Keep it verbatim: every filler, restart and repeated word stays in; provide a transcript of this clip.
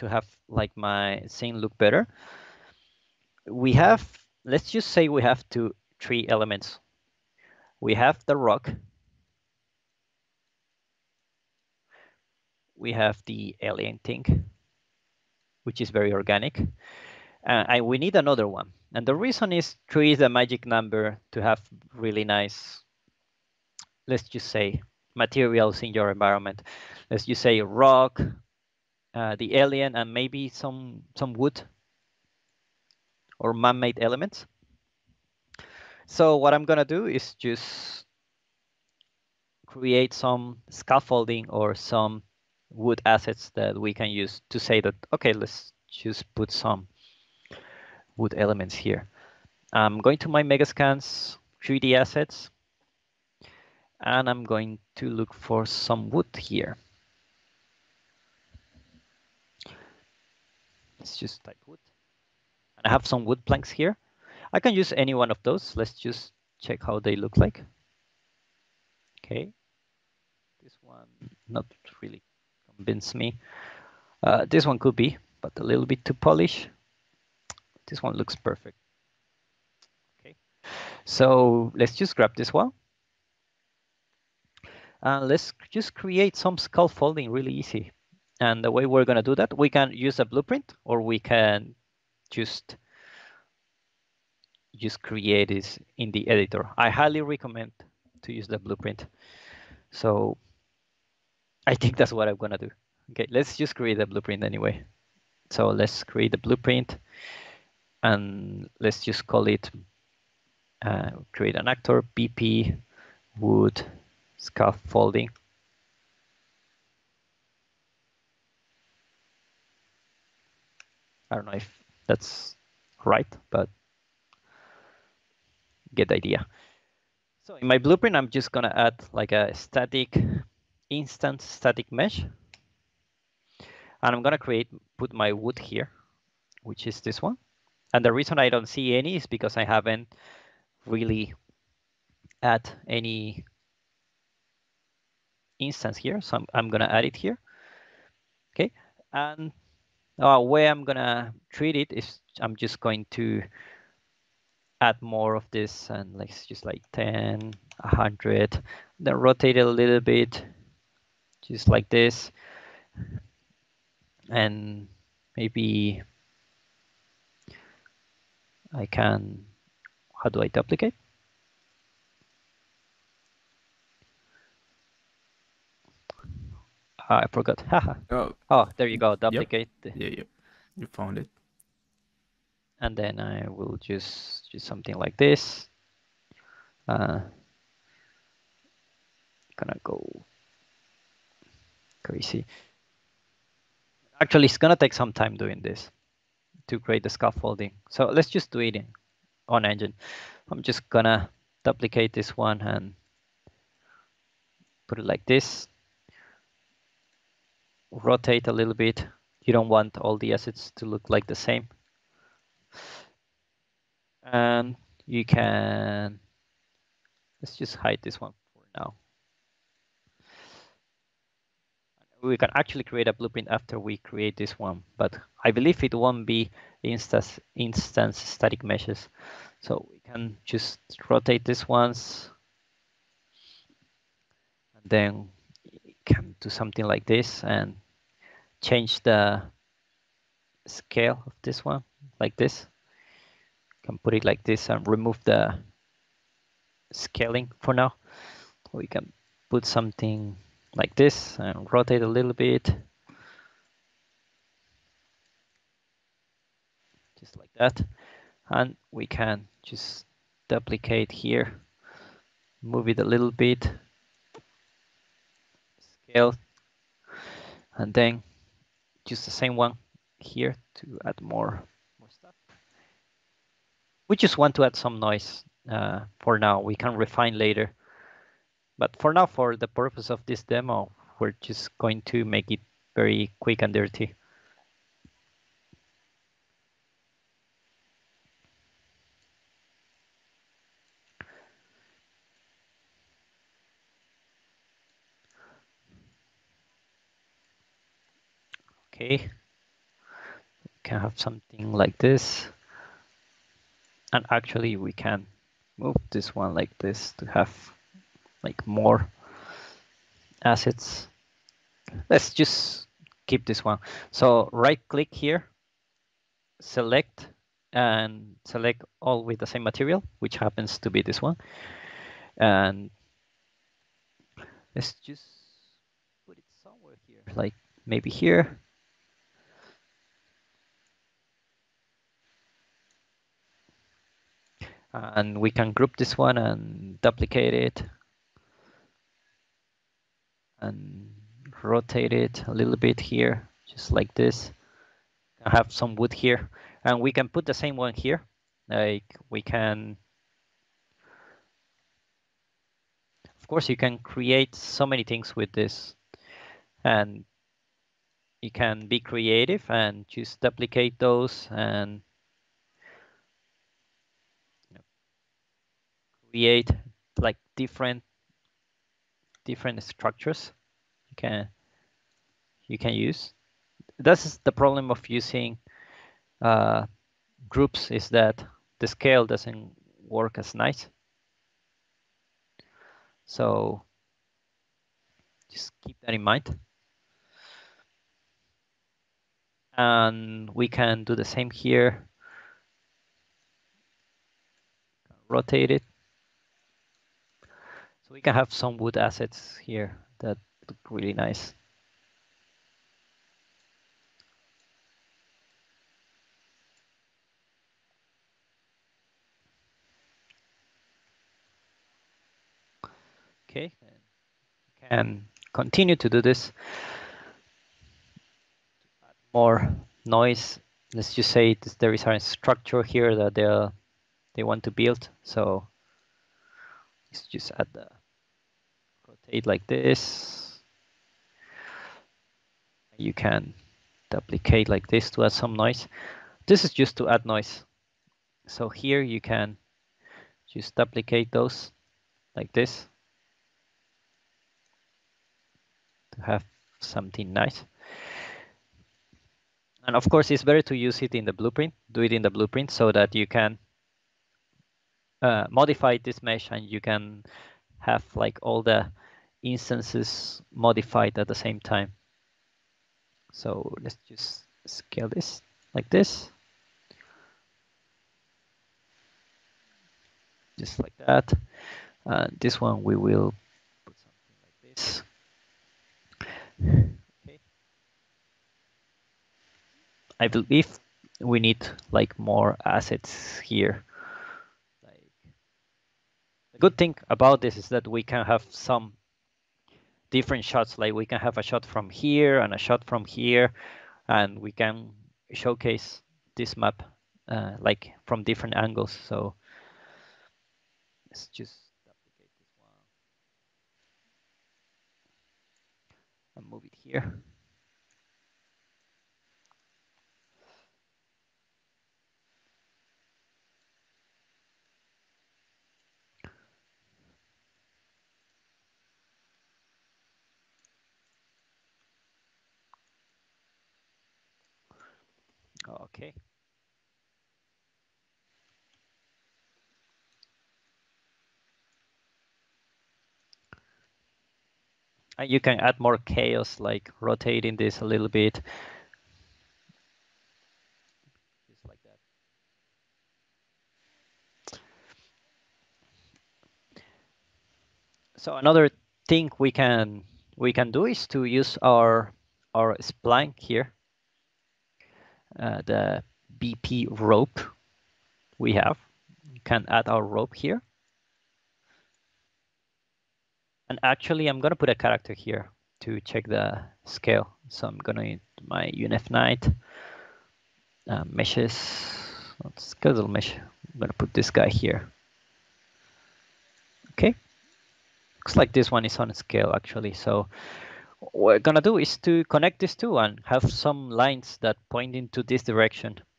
to have like my scene look better, we have, let's just say we have two, three elements. We have the rock, we have the alien thing, which is very organic, uh, and we need another one. And the reason is three is the magic number to have really nice, let's just say, materials in your environment. Let's just say rock, uh, the alien, and maybe some some wood or man-made elements. So what I'm gonna do is just create some scaffolding or some wood assets that we can use to say that, okay, let's just put some wood elements here. I'm going to my Megascans three D assets, and I'm going to look for some wood here. Let's just type wood. And I have some wood planks here. I can use any one of those. Let's just check how they look like. Okay. This one not really convinced me. Uh, this one could be, but a little bit too polished. This one looks perfect. Okay. So let's just grab this one. And let's just create some scaffolding really easy. And the way we're going to do that, we can use a blueprint, or we can just, just create this in the editor. I highly recommend to use the blueprint. So I think that's what I'm going to do. Okay, let's just create a blueprint anyway. So let's create a blueprint, and let's just call it, uh, create an actor, B P Wood Scaffolding. I don't know if that's right, but get the idea. So in my blueprint, I'm just gonna add like a static instance, static mesh, and I'm gonna create, put my wood here, which is this one. And the reason I don't see any is because I haven't really add any instance here, so I'm, I'm gonna add it here. Okay, and uh, where I'm gonna treat it is I'm just going to add more of this, and let's just like ten, one hundred, then rotate it a little bit, just like this, and maybe I can. How do I duplicate? I forgot. oh. oh, there you go. Duplicate. Yep. Yeah, yeah, you found it. And then I will just do something like this. Uh, gonna go crazy. Actually, it's gonna take some time doing this to create the scaffolding. So let's just do it in, on engine. I'm just gonna duplicate this one and put it like this. Rotate a little bit. You don't want all the assets to look like the same. And you can, let's just hide this one for now. We can actually create a blueprint after we create this one, but I believe it won't be instance, instance static meshes. So we can just rotate these ones. And then can do something like this and change the scale of this one like this. Can put it like this and remove the scaling for now. We can put something like this and rotate a little bit, just like that. And we can just duplicate here, move it a little bit, scale, and then just the same one here to add more, more stuff. We just want to add some noise uh, for now. We can refine later, but for now, for the purpose of this demo, we're just going to make it very quick and dirty. Okay, can have something like this. And actually we can move this one like this to have like more assets. Let's just keep this one. So right click here, select and select all with the same material, which happens to be this one. And let's just put it somewhere here, like maybe here. And we can group this one and duplicate it and rotate it a little bit here, just like this. I have some wood here, and we can put the same one here. Like we can, of course, you can create so many things with this, and you can be creative and just duplicate those and create like different different structures you can you can use. That's the problem of using uh, groups, is that the scale doesn't work as nice. So just keep that in mind. And we can do the same here. Rotate it. So we can have some wood assets here that look really nice. Okay, you can continue to do this. Add more noise. Let's just say this, there is a structure here that they uh, they want to build. So let's just add the rotate like this. You can duplicate like this to add some noise. This is just to add noise. So here you can just duplicate those like this. To have something nice. And of course, it's better to use it in the blueprint, do it in the blueprint so that you can uh, modify this mesh and you can have like all the instances modified at the same time. So let's just scale this like this. Just like that. Uh, this one we will put something like this. Okay. I believe we need like more assets here. Like the good thing about this is that we can have some different shots. Like we can have a shot from here and a shot from here, and we can showcase this map uh, like from different angles. So let's just move it here. Okay. You can add more chaos, like rotating this a little bit. Just like that. So another thing we can we can do is to use our our spline here, uh, the B P rope we have. You can add our rope here. And actually, I'm going to put a character here to check the scale. So I'm going to use my U N F knight uh, meshes. Let's schedule mesh. I'm going to put this guy here. OK. Looks like this one is on scale, actually. So what we're going to do is to connect these two and have some lines that point into this direction.